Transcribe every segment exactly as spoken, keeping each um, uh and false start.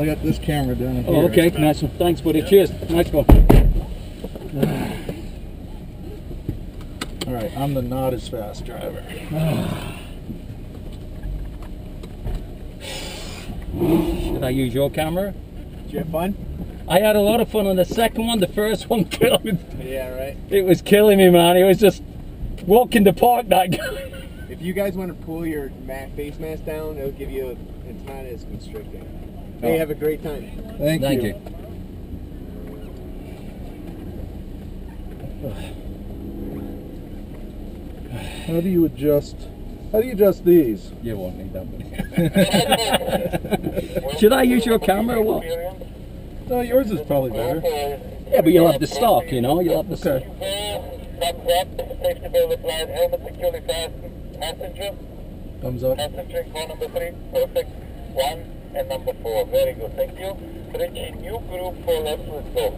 I got this camera down in here. Oh, okay. Right. Nice one. Thanks, buddy. Yeah. Cheers. Nice one. All right, I'm the not as fast driver. Should I use your camera? Did you have fun? I had a lot of fun on the second one. The first one killed me. Yeah, right. It was killing me, man. It was just walking the park, that guy. If you guys want to pull your mat, face mask down, it'll give you, a, it's not as constricting. Oh. Hey, have a great time. Thank, Thank you. you. How do you adjust, how do you adjust these? You won't need that one. Should I use your camera or what? No, yours is probably better. Yeah, but you'll have the stock, you know, you'll have the okay. stock. Passenger. Thumbs up. Passenger call number three, perfect. One and number four. Very good. Thank you. Richie, new group for left with go.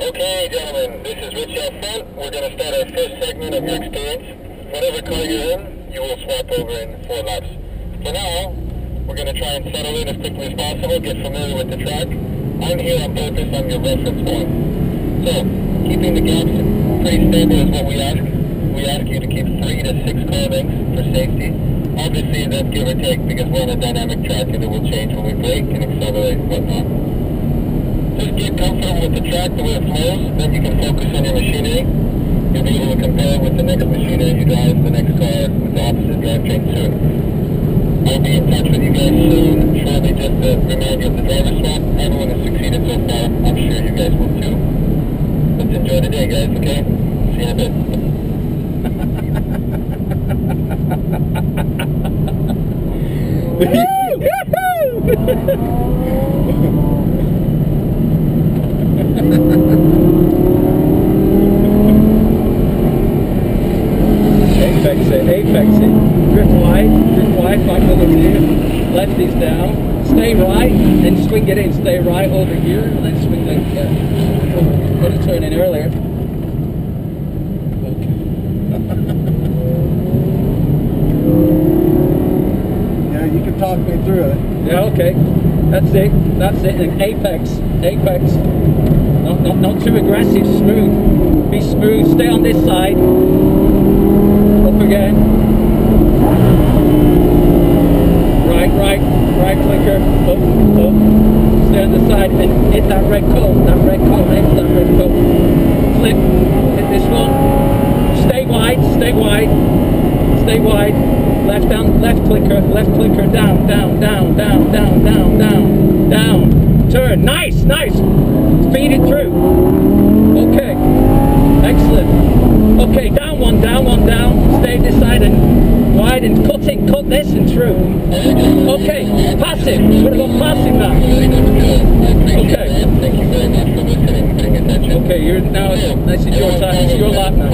Okay, gentlemen, this is Rich Alfort. We're going to start our first segment of your experience. Whatever car you're in, you will swap over in four laps. For now, we're going to try and settle in as quickly as possible, get familiar with the track. I'm here on purpose, I'm your reference point. So, keeping the gaps pretty stable is what we ask. We ask you to keep three to six car lengths for safety. Obviously that's give or take because we're on a dynamic track and it will change when we brake and accelerate and whatnot. Just get comfortable with the track, the way it flows, then you can focus on your machinery. You'll be able to compare with the next machinery you drive, the next car with the opposite drivetrain soon. I'll be in touch with you guys soon, shortly, just to remind you of the driver swap. Everyone has succeeded so far, I'm sure you guys will too. Let's enjoy the day, guys, okay? See you in a bit. Apex it, apex it. Grip wide, grip wide, back over gear. Left is down. Stay right, then swing it in. Stay right over gear, and then swing it in. Got to turn in earlier. Talk me through it. Yeah, okay. That's it. That's it. And apex. Apex. Not, not, not too aggressive. Smooth. Be smooth. Stay on this side. Up again. Right, right. Right clicker. Up, up. Stay on the side and hit that red cone. That red cone. Hit that red cone. Flip. Hit this one. Stay wide. Stay wide. Stay wide. Left down, left clicker, left clicker, down, down, down, down, down, down, down, down. Turn, nice, nice. Feed it through. Okay, excellent. Okay, down one, down one, down. Stay this side and wide and cut it, cut this and through. Okay, passive. We're going to go passive now. Okay. Thank you very much for listening and paying attention. Okay, you're now. This is your time. It's your lap now.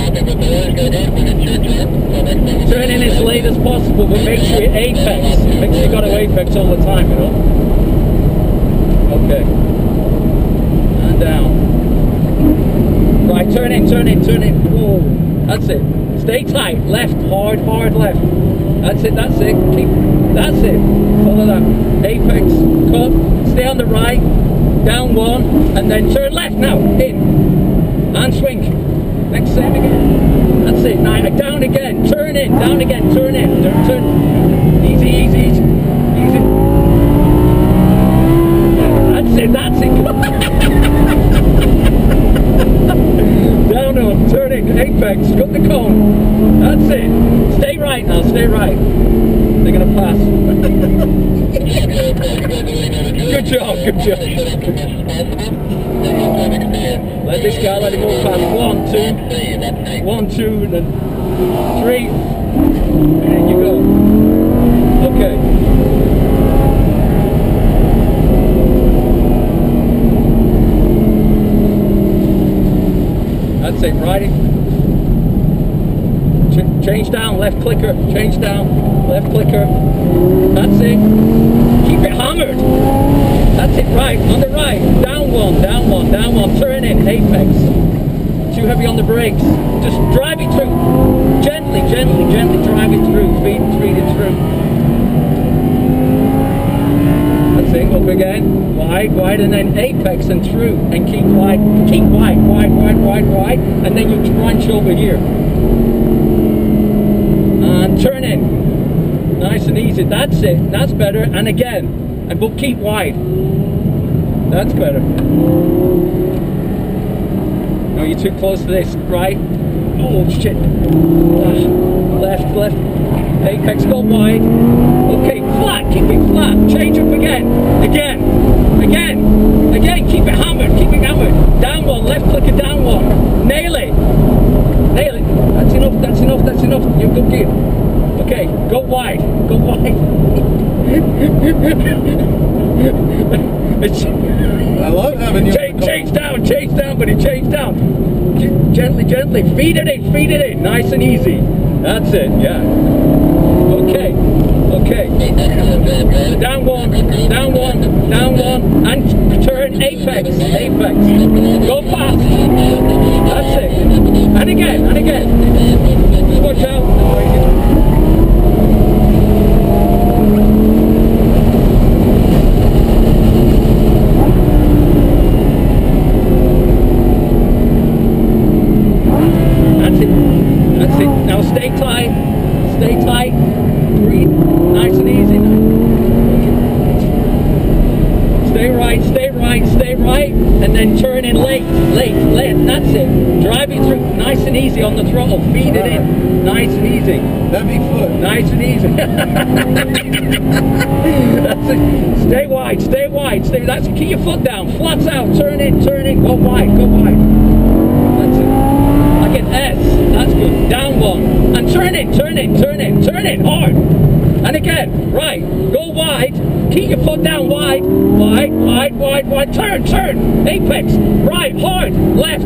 Turn in as late as possible, but make sure you apex. Make sure you got to apex all the time, you know. Okay. And down. Right, turn in, turn in, turn in. Whoa. That's it. Stay tight. Left, hard, hard left. That's it, that's it. Keep. That's it. Follow that. Apex, cut. Stay on the right. Down one. And then turn left now. In. And swing. Next same again. That's it, nine, down again, turn in, down again, turn in, turn, turn, easy, easy, easy, easy. That's it, that's it. Down on, turn in, apex, cut the cone, that's it, stay right now, stay right. They're going to pass. Good job, good job. Let this guy, let him all pass, one, two. One, two, then three, and you go. Okay. That's it, righty. Ch change down, left clicker, change down, left clicker. That's it. Keep it hammered. That's it, right, on the right. Down one, down one, down one, turn in, apex. Too heavy on the brakes. Just drive it through. Gently, gently, gently drive it through. Feed, feed it through. That's it. Okay. over again, wide, wide, and then apex and through, and keep wide, keep wide, wide, wide, wide, wide, and then you crunch over here. And turn in. Nice and easy, that's it, that's better, and again, and but keep wide. That's better. No, you're too close to this, right? Oh shit. Ah, left, left, apex, go wide. Okay, flat, keep it flat, change up again, again, again, again, keep it hammered, keep it hammered, down one, left clicker, down one, nail it, nail it, that's enough, that's enough, that's enough, you're good gear, okay, go wide, go wide. I love having you. Change, change down, change down, buddy, change down, gently, gently, feed it in, feed it in, nice and easy, that's it, yeah. Okay, okay, down one, down one, down one, and turn apex, apex, go fast, that's it, and again, and again, watch out, that's it, that's it, now stay tight, stay tight. Breathe, nice and easy. Okay. Stay right, stay right, stay right, and then turn in late, late, late. That's it. Drive it through, nice and easy on the throttle. Feed it in, nice and easy. That big foot, nice and easy. That's it. Stay wide, stay wide, stay. That's it. Keep your foot down, flats out. Turn in, turn in. Go wide, go wide. That's it. I get S. That's good. Down one. And turn it, turn it, turn it, turn it hard. And again, right, go wide, keep your foot down wide, wide, wide, wide, wide, turn, turn, apex, right, hard, left,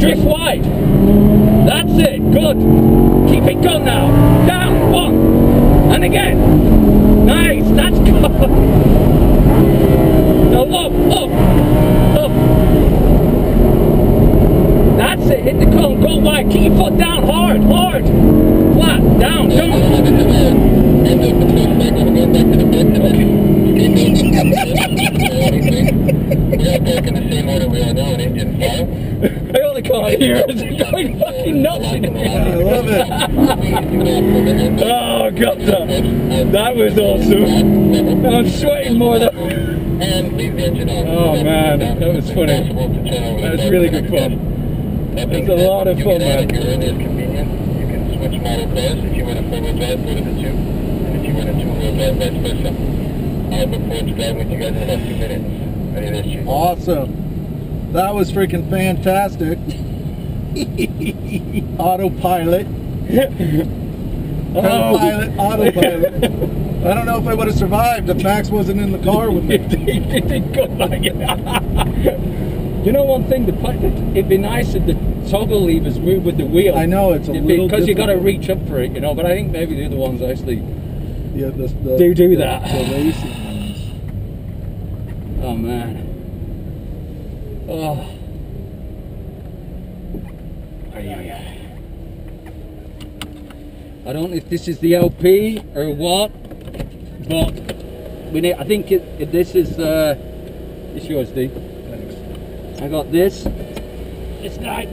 drift wide. That's it, good. Keep it going now. Down, one, and again. Nice, that's good. Now up, up, up. That's it, hit the cone, go wide, keep your foot down hard, hard. Down, come on. I only can't hear it. It's going fucking nuts in here. I love it. Oh god, that, that was awesome. I'm sweating more than. Oh man, that was funny. That was really good fun. That was a lot of fun, man. Which model class? If you want a four-wheel drive, go to the two. And if you want a two-wheel drive, vice versa. I look forward to driving with you guys in about two minutes. Ready to shoot. Awesome. That was freaking fantastic. Autopilot. Autopilot, autopilot. I don't know if I would have survived if Max wasn't in the car with me. It didn't go like it. You know one thing, the, it'd be nice if the toggle levers move with the wheel. I know, it's a it'd little because you've got to reach up for it, you know, but I think maybe the other ones actually yeah, the, the, do do the, that. The racing ones. Oh, man. Oh. I don't know if this is the L P or what, but we need, I think it, if this is, uh, it's yours, Dee. I got this, this guy.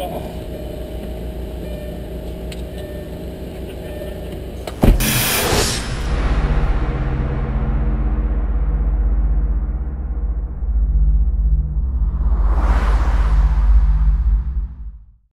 Oh.